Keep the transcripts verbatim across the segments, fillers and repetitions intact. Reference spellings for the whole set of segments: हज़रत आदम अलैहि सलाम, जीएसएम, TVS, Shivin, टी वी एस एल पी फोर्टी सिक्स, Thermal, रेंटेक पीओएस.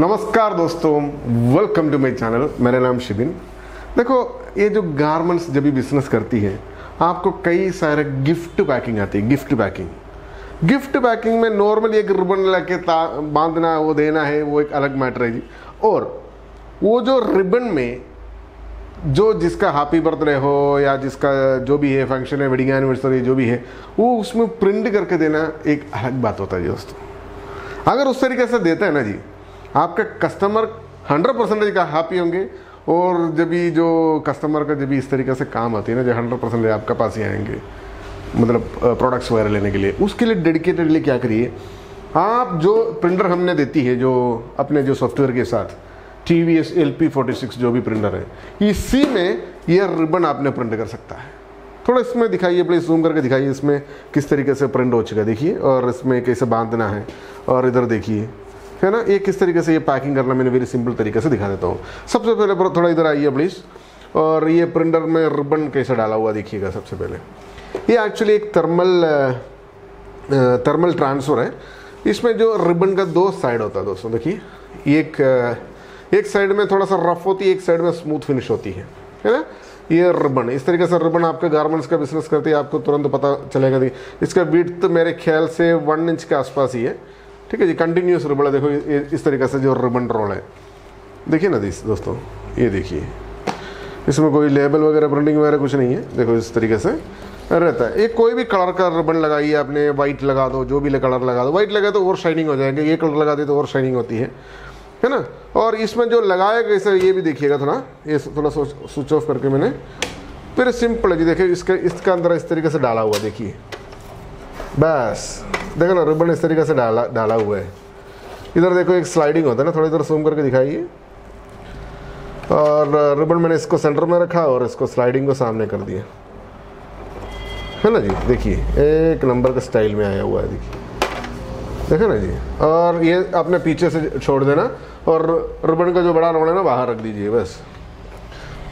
नमस्कार दोस्तों, welcome to my channel. मेरा नाम शिविन। देखो, ये जो गारमेंट्स जब भी बिजनेस करती है, आपको कई सारे गिफ्ट पैकिंग आती है। गिफ्ट पैकिंग गिफ्ट पैकिंग में नॉर्मली एक रिबन लगे बांधना, वो देना है, वो एक अलग मैटर है जी। और वो जो रिबन में जो जिसका हैप्पी बर्थडे हो या जिसका जो भी है फंक्शन है, वेडिंग एनिवर्सरी जो भी है, वो उसमें प्रिंट करके देना एक अलग बात होता है जी दोस्तों। अगर उस तरीके से देता है ना जी, आपका कस्टमर हंड्रेड परसेंटेज का हैप्पी होंगे। और जब भी जो कस्टमर का जब भी इस तरीके से काम आती है ना, जो हंड्रेड परसेंट आपके पास ही आएंगे, मतलब प्रोडक्ट्स वगैरह लेने के लिए। उसके लिए डेडिकेटेडली क्या करिए आप, जो प्रिंटर हमने देती है जो अपने जो सॉफ्टवेयर के साथ टी वी एस एल पी फोर्टी सिक्स जो भी प्रिंटर है, इसी में ये रिबन आपने प्रिंट कर सकता है। थोड़ा इसमें दिखाइए प्लीज़, जूम करके दिखाइए इसमें किस तरीके से प्रिंट हो चुका है, देखिए। और इसमें कैसे बांधना है, और इधर देखिए है ना, ये किस तरीके से ये पैकिंग करना मैंने वेरी सिंपल तरीके से दिखा देता हूँ। सबसे पहले थोड़ा इधर आइए प्लीज़, और ये प्रिंटर में रिबन कैसे डाला हुआ देखिएगा। सबसे पहले ये एक्चुअली एक थर्मल थर्मल ट्रांसफर है। इसमें जो रिबन का दो साइड होता है दोस्तों, देखिए, एक एक साइड में थोड़ा सा रफ होती है, एक साइड में स्मूथ फिनिश होती है है ना। ये रिबन, इस तरीके से रिबन आपके गारमेंट्स का बिजनेस करती है, आपको तुरंत पता चलेगा। देखिए इसका विड्थ तो मेरे ख्याल से वन इंच के आसपास ही है, ठीक है जी। कंटिन्यूस रिबन है, देखो ये इस तरीके से जो रिबन रोल है, देखिए ना दोस्तों, ये देखिए, इसमें कोई लेबल वगैरह प्रिंटिंग वगैरह कुछ नहीं है। देखो इस तरीके से रहता है। एक कोई भी कलर का रिबन लगाइए आपने, वाइट लगा दो, जो भी कलर लगा दो। वाइट लगा तो और शाइनिंग हो जाएगा, ये कलर लगा दे तो और शाइनिंग होती है है ना। और इसमें जो लगाया कैसे ये भी देखिएगा थोड़ा, ये थोड़ा स्विच ऑफ करके मैंने फिर सिंपल है जी। देखिए इसके इसका अंदर इस तरीके से डाला हुआ, देखिए बस, देखो ना रिबन इस तरीके से डाला डाला हुआ है। इधर देखो एक स्लाइडिंग होता है ना, थोड़ा इधर जूम करके दिखाइए। और रिबन मैंने इसको सेंटर में रखा और इसको स्लाइडिंग को सामने कर दिया है ना जी। देखिए एक नंबर का स्टाइल में आया हुआ है, देखिए देखे ना जी। और ये आपने पीछे से छोड़ देना और रिबन का जो बड़ा रोल है ना बाहर रख दीजिए बस।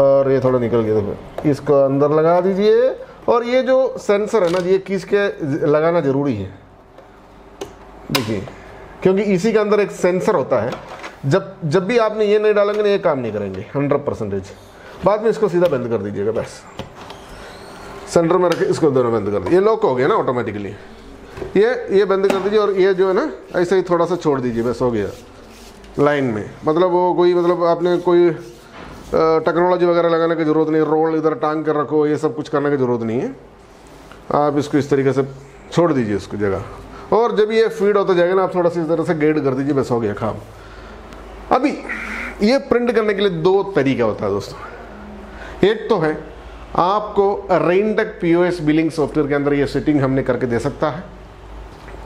और ये थोड़ा निकल गया तो इसको अंदर लगा दीजिए। और ये जो सेंसर है ना, ये खींच के लगाना ज़रूरी है, देखिए, क्योंकि इसी के अंदर एक सेंसर होता है। जब जब भी आपने ये नहीं डालेंगे ना, ये काम नहीं करेंगे हंड्रेड परसेंटेज। बाद में इसको सीधा बंद कर दीजिएगा बस, सेंटर में रख इसको दोनों बंद कर दीजिए। ये लॉक हो गया ना ऑटोमेटिकली, ये ये बंद कर दीजिए। और ये जो है ना ऐसे ही थोड़ा सा छोड़ दीजिए बस, हो गया लाइन में। मतलब वो कोई मतलब आपने कोई टेक्नोलॉजी वगैरह लगाने की ज़रूरत नहीं, रोल इधर टांग कर रखो, ये सब कुछ करने की ज़रूरत नहीं है। आप इसको इस तरीके से छोड़ दीजिए उसको जगह। और जब ये फीड होता जाएगा ना, आप थोड़ा सा इस तरह से गेड कर दीजिए बस, हो गया काम। अभी ये प्रिंट करने के लिए दो तरीका होता है दोस्तों। एक तो है आपको Rentech P O S billing software के अंदर ये सेटिंग हमने करके दे सकता है,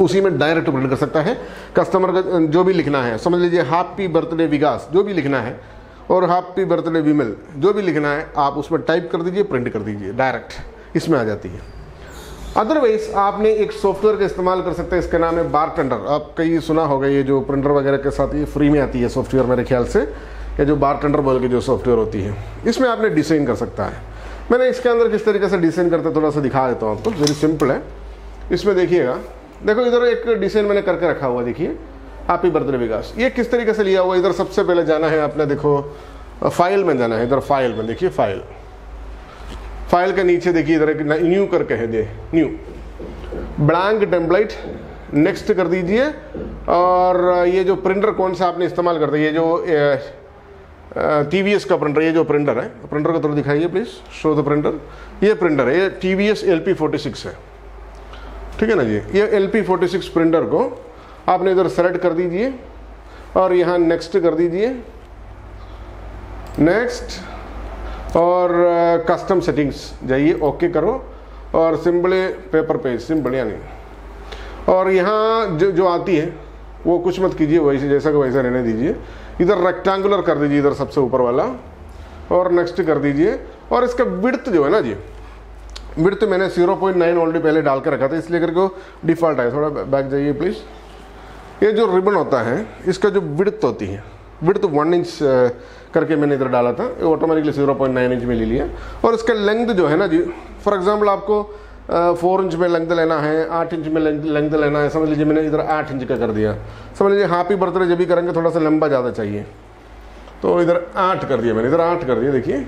उसी में डायरेक्ट प्रिंट कर सकता है। कस्टमर का जो भी लिखना है, समझ लीजिए हैप्पी बर्थडे विकास जो भी लिखना है और हैप्पी बर्थडे विमल जो भी लिखना है, आप उसमें टाइप कर दीजिए, प्रिंट कर दीजिए, डायरेक्ट इसमें आ जाती है। अदरवाइज आपने एक सॉफ्टवेयर का इस्तेमाल कर सकते हैं, इसका नाम है बारटेंडर। आप कई सुना होगा, ये जो प्रिंटर वगैरह के साथ ये फ्री में आती है सॉफ्टवेयर मेरे ख्याल से, या जो बारटेंडर बोल के जो सॉफ्टवेयर होती है, इसमें आपने डिजाइन कर सकता है। मैंने इसके अंदर किस तरीके से डिजाइन करते थोड़ा सा दिखा देता हूँ आपको, वेरी सिंपल है। इसमें देखिएगा, देखो इधर एक डिजाइन मैंने करके रखा हुआ, देखिए हैप्पी बर्थडे विकास, ये किस तरीके से लिया हुआ। इधर सबसे पहले जाना है आपने, देखो फाइल में जाना है, इधर फाइल में देखिए, फाइल फाइल के नीचे देखिए इधर एक न्यू करके है, दे न्यू ब्लैंक टेम्पलेट, नेक्स्ट कर दीजिए। और ये जो प्रिंटर कौन सा आपने इस्तेमाल करते हैं, ये जो टी वी एस का प्रिंटर, ये जो प्रिंटर है, प्रिंटर को थोड़ा दिखाइए प्लीज़, शो द प्रिंटर। ये प्रिंटर है, ये टी वी एस एल पी फोर्टी सिक्स है, ठीक है ना जी। ये L P forty six printer को आपने इधर सेलेक्ट कर दीजिए और यहाँ नेक्स्ट कर दीजिए, नेक्स्ट। और कस्टम सेटिंग्स जाइए, ओके करो। और सिंपली पेपर पेज सिंपल यानी, और यहाँ जो जो आती है वो कुछ मत कीजिए, वैसे जैसा कि वैसा रहने दीजिए। इधर रेक्टेंगुलर कर दीजिए इधर सबसे ऊपर वाला, और नेक्स्ट कर दीजिए। और इसका विड्थ जो है ना जी, विड्थ मैंने ज़ीरो पॉइंट नाइन ऑलरेडी पहले डाल के रखा था, इसलिए करके वो डिफ़ॉल्ट है। थोड़ा बैक जाइए प्लीज़। ये जो रिबन होता है इसका जो विड्थ होती है, विड्थ वन इंच करके मैंने इधर डाला था, automatically zero point nine inch में ले लिया। और इसका लेंथ जो है ना जी, फॉर एग्जांपल आपको फोर इंच में लेंथ लेना है, आठ इंच में लेंथ लेना है, समझ लीजिए मैंने इधर आठ इंच का कर दिया, समझ लीजिए हैप्पी बर्थडे जब भी करेंगे थोड़ा सा लंबा ज़्यादा चाहिए, तो इधर आठ कर दिया मैंने, इधर आठ कर दिया, देखिए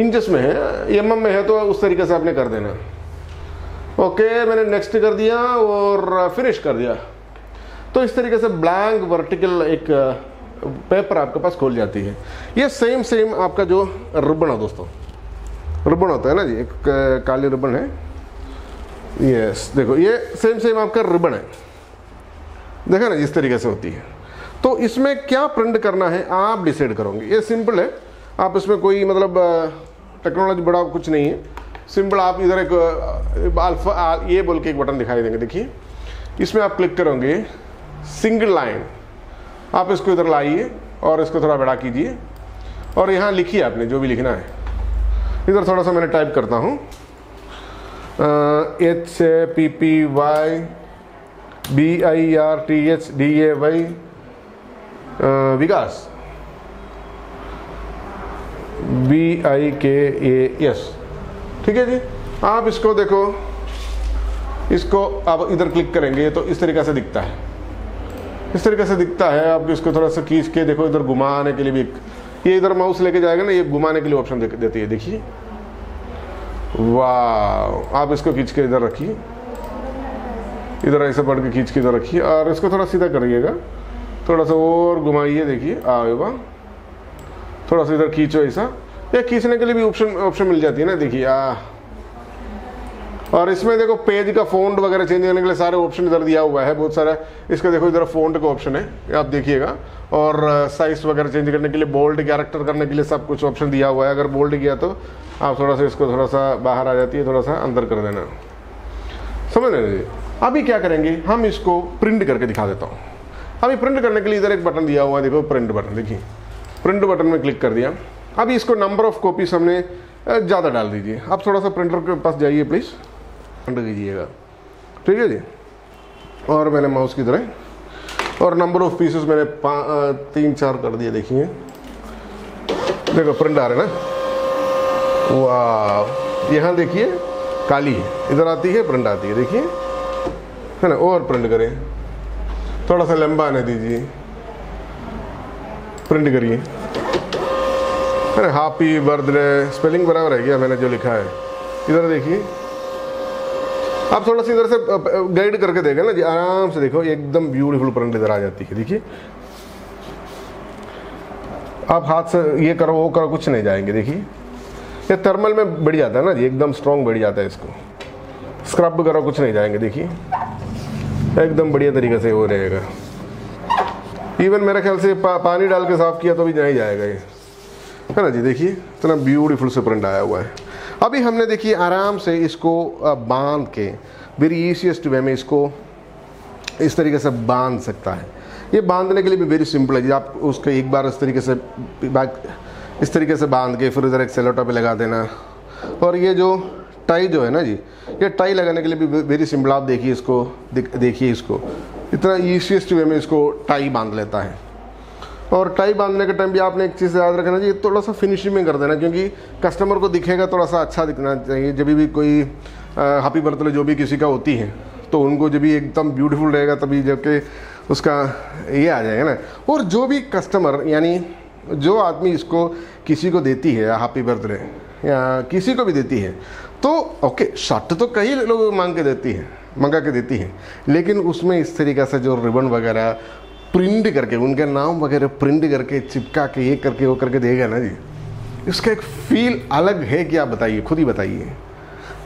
इंचेस में है, एम एम में है तो उस तरीके से आपने कर देना। ओके, मैंने नेक्स्ट कर दिया और फिनिश कर दिया, तो इस तरीके से ब्लैंक वर्टिकल एक पेपर आपके पास खोल जाती है। ये सेम सेम आपका जो रिबन है दोस्तों, रिबन होता है ना जी, एक काली रिबन है, यस देखो ये सेम सेम आपका रिबन है, देखा ना इस तरीके से होती है। तो इसमें क्या प्रिंट करना है आप डिसाइड करोगे, ये सिंपल है, आप इसमें कोई मतलब टेक्नोलॉजी बड़ा कुछ नहीं है, सिंपल आप इधर एक अल्फा ये बोल के एक बटन दिखाई देंगे, देखिए इसमें आप क्लिक करोगे, सिंगल लाइन आप इसको इधर लाइए और इसको थोड़ा बड़ा कीजिए और यहाँ लिखिए आपने जो भी लिखना है। इधर थोड़ा सा मैंने टाइप करता हूँ H A P P Y B I R T H D A Y Vikas B I K A S, ठीक है जी। आप इसको देखो, इसको आप इधर क्लिक करेंगे तो इस तरीके से दिखता है, इस तरीके से दिखता है। आप इसको थोड़ा सा खींच के देखो, इधर घुमाने के लिए भी ये इधर माउस लेके जाएगा ना, ये घुमाने के लिए ऑप्शन देती है, देखिए वाह। आप इसको खींच के इधर रखिए, इधर ऐसे बढ़ के खींच के इधर रखिए और इसको थोड़ा सीधा करिएगा, थोड़ा सा और घुमाइए, देखिए आए वाह, थोड़ा सा इधर खींचो ऐसा, ये खींचने के लिए भी ऑप्शन ऑप्शन मिल जाती है ना, देखिए आ। और इसमें देखो पेज का फ़ॉन्ट वगैरह चेंज करने के लिए सारे ऑप्शन इधर दिया हुआ है, बहुत सारा। इसका देखो इधर फ़ॉन्ट का ऑप्शन है, आप देखिएगा, और साइज वगैरह चेंज करने के लिए, बोल्ड कैरेक्टर करने के लिए सब कुछ ऑप्शन दिया हुआ है। अगर बोल्ड किया तो आप थोड़ा सा इसको थोड़ा सा बाहर आ जाती है, थोड़ा सा अंदर कर देना, समझ रहे। अभी क्या करेंगे, हम इसको प्रिंट करके दिखा देता हूँ। अभी प्रिंट करने के लिए इधर एक बटन दिया हुआ है, देखो प्रिंट बटन, देखिए प्रिंट बटन में क्लिक कर दिया। अभी इसको नंबर ऑफ कॉपीज हमने ज़्यादा डाल दीजिए। आप थोड़ा सा प्रिंटर के पास जाइए प्लीज़, प्रिंट कीजिएगा, ठीक है जी। और मैंने माउस की तरह और नंबर ऑफ पीसेस मैंने तीन चार कर दिए, देखिए देखो प्रिंट आ रहे ना, वाह। यहाँ देखिए काली है, इधर आती है प्रिंट आती है, देखिए है ना। और प्रिंट करें, थोड़ा सा लंबा आने दीजिए, प्रिंट करिए। अरे हैप्पी बर्थडे, स्पेलिंग बराबर है क्या मैंने जो लिखा है, इधर देखिए। आप थोड़ा सा इधर से गाइड करके देखें ना जी, आराम से देखो, एकदम ब्यूटीफुल प्रिंट इधर आ जाती है, देखिए। आप हाथ से ये करो वो करो कुछ नहीं जाएंगे, देखिए ये थर्मल में बढ़ जाता है ना जी, एकदम स्ट्रॉन्ग बढ़ जाता है। इसको स्क्रब करो कुछ नहीं जाएंगे, देखिए एकदम बढ़िया तरीके से वो रहेगा। इवन मेरे ख्याल से पा, पानी डाल के साफ किया तो भी नहीं जाएगा ये, है ना जी। देखिए इतना ब्यूटीफुल से प्रिंट आया हुआ है। अभी हमने देखिए आराम से इसको बांध के वेरी ईजीएस्ट वे में इसको इस तरीके से बांध सकता है। ये बांधने के लिए भी वेरी सिंपल है जी। आप उसको एक बार इस तरीके से इस तरीके से बांध के फिर इधर एक सेलोटा पे लगा देना। और ये जो टाई जो है ना जी, ये टाई लगाने के लिए भी वेरी सिंपल। आप देखिए इसको, देखिए इसको इतना ईजीएस्ट वे में इसको टाई बांध लेता है। और टाई बांधने के टाइम भी आपने एक चीज़ याद रखना चाहिए, थोड़ा सा फिनिशिंग में कर देना, क्योंकि कस्टमर को दिखेगा, थोड़ा सा अच्छा दिखना चाहिए। जब भी कोई हैप्पी बर्थडे जो भी किसी का होती है तो उनको जब भी एकदम ब्यूटीफुल रहेगा तभी जबकि उसका ये आ जाएगा ना। और जो भी कस्टमर यानी जो आदमी इसको किसी को देती है हैप्पी बर्थडे या किसी को भी देती है तो ओके, शर्ट तो कई लोग मांग के देती है मंगा के देती है, लेकिन उसमें इस तरीके से जो रिबन वगैरह प्रिंट करके उनके नाम वगैरह प्रिंट करके चिपका के ये करके वो करके देगा ना जी, इसका एक फील अलग है कि आप बताइए, खुद ही बताइए।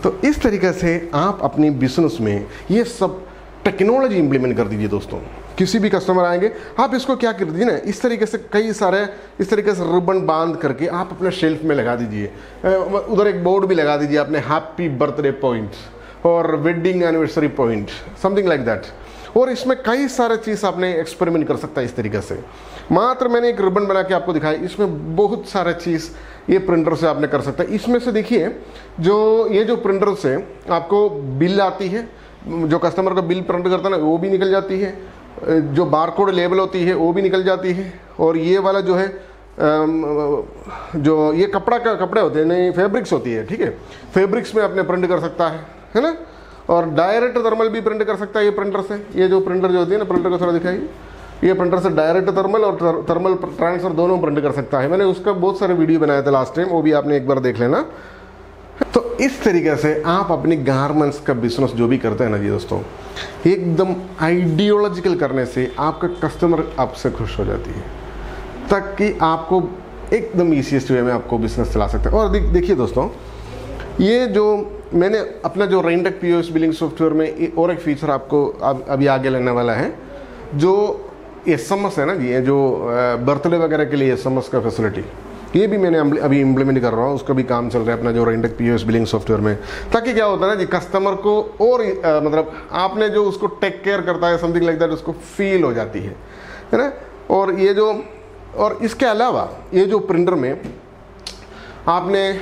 तो इस तरीके से आप अपनी बिजनेस में ये सब टेक्नोलॉजी इम्प्लीमेंट कर दीजिए दोस्तों। किसी भी कस्टमर आएंगे, आप इसको क्या कर दीजिए ना, इस तरीके से कई सारे इस तरीके से रिबन बांध करके आप अपने शेल्फ में लगा दीजिए। उधर एक बोर्ड भी लगा दीजिए आपने, हैप्पी बर्थडे पॉइंट और wedding anniversary point, something like that. और इसमें कई सारे चीज़ आपने एक्सपेरिमेंट कर सकता है इस तरीके से। मात्र मैंने एक रिबन बना के आपको दिखाया, इसमें बहुत सारा चीज़ ये प्रिंटर से आपने कर सकता है। इसमें से देखिए जो ये जो प्रिंटर से आपको बिल आती है, जो कस्टमर का बिल प्रिंट करता है ना वो भी निकल जाती है, जो बारकोड लेबल होती है वो भी निकल जाती है, और ये वाला जो है जो ये कपड़ा का कपड़े होते हैं, नहीं फैब्रिक्स होती है, ठीक है, फैब्रिक्स में आपने प्रिंट कर सकता है, है ना। और डायरेक्ट थर्मल भी प्रिंट कर सकता है ये प्रिंटर से। ये जो प्रिंटर जो होती है ना, प्रिंटर को थोड़ा दिखाइए, ये प्रिंटर से डायरेक्ट थर्मल और थर्मल ट्रांसफर दोनों प्रिंट कर सकता है। मैंने उसका बहुत सारे वीडियो बनाया था लास्ट टाइम, वो भी आपने एक बार देख लेना। तो इस तरीके से आप अपनी गारमेंट्स का बिजनेस जो भी करते हैं ना जी दोस्तों, एकदम आइडियोलॉजिकल करने से आपका कस्टमर आपसे खुश हो जाती है, तक कि आपको एकदम ईजीएस्ट वे में आपको बिजनेस चला सकते हैं। और देखिए दोस्तों, ये जो मैंने अपना जो रेंटेक पीओएस बिलिंग सॉफ्टवेयर में और एक फीचर आपको अब अभी आगे लेने वाला है, जो एसएमएस है ना जी, ये जो बर्थडे वगैरह के लिए एसएमएस का फैसिलिटी, ये भी मैंने अभी इम्प्लीमेंट कर रहा हूँ, उसका भी काम चल रहा है अपना जो रेंटेक पीओएस बिलिंग सॉफ्टवेयर में। ताकि क्या होता है ना जी, कस्टमर को और आ, मतलब आपने जो उसको टेक केयर करता है, समथिंग लाइक दैट, उसको फील हो जाती है, है ना। और ये जो, और इसके अलावा ये जो प्रिंटर में आपने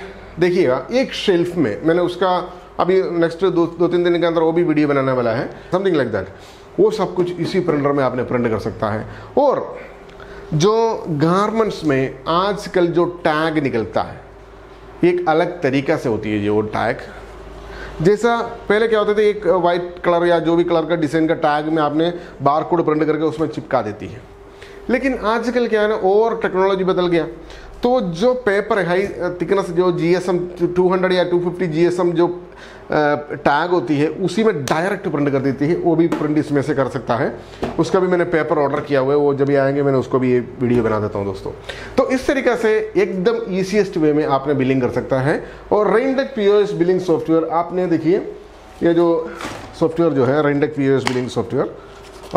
देखिएगा एक शेल्फ में, मैंने उसका अभी नेक्स्ट दो दो तीन दिन के अंदर वो भी वीडियो बनाने वाला है, समथिंग लाइक दैट, वो सब कुछ इसी प्रिंटर में आपने प्रिंट कर सकता है। और जो गारमेंट्स में आजकल जो टैग निकलता है, एक अलग तरीका से होती है ये वो टैग। जैसा पहले क्या होता था, एक वाइट कलर या जो भी कलर का डिज़ाइन का टैग में आपने बारकोड प्रिंट करके उसमें चिपका देती है, लेकिन आजकल क्या है ना, और टेक्नोलॉजी बदल गया, तो जो पेपर हाई थिकनेस जो जीएसएम दो सौ या दो सौ पचास जीएसएम जो टैग होती है, उसी में डायरेक्ट प्रिंट कर देती है, वो भी प्रिंट इसमें से कर सकता है। उसका भी मैंने पेपर ऑर्डर किया हुआ है, वो जब भी आएंगे मैंने उसको भी ये वीडियो बना देता हूँ दोस्तों। तो इस तरीके से एकदम ईजीएस्ट वे में आपने बिलिंग कर सकता है। और रेंटेक पीओएस बिलिंग सॉफ्टवेयर आपने देखिए, ये जो सॉफ्टवेयर जो है रेंटेक पीओएस बिलिंग सॉफ्टवेयर,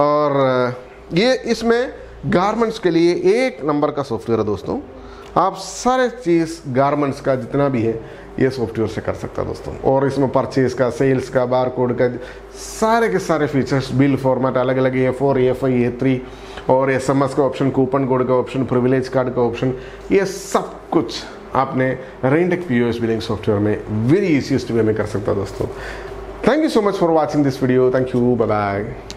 और ये इसमें गारमेंट्स के लिए एक नंबर का सॉफ्टवेयर है दोस्तों। आप सारे चीज़ गारमेंट्स का जितना भी है ये सॉफ्टवेयर से कर सकता है दोस्तों। और इसमें परचेज़ का, सेल्स का, बार कोड का, सारे के सारे फीचर्स, बिल फॉर्मेट अलग अलग, A four A five A three, और एस एम एस का ऑप्शन, कूपन कोड का ऑप्शन, प्रिविलेज कार्ड का ऑप्शन, ये सब कुछ आपने रेंटेक पीओएस बिलिंग सॉफ्टवेयर में वेरी ईजीएस्ट वे में कर सकता है दोस्तों। Thank you so much for watching this video, thank you, bye bye.